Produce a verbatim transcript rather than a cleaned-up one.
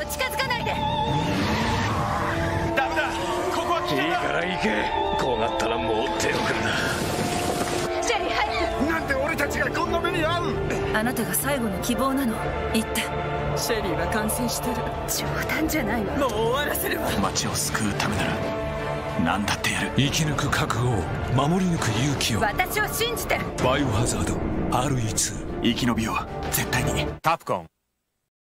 ろ近づかないで。ダメだ、ここは危険だ。いいから行け。こうなったらもう手遅れだ。ジェリー、早く。なんで俺たちがこんな目に遭う。あなたが最後の希望なの。言って。シェリーは感染してる。冗談じゃないわ。もう終わらせるわ。町を救うためなら何だってやる。生き抜く覚悟を、守り抜く勇気を。私を信じて。バイオハザード アールイーツー 生き延びよう、絶対に。カプコン。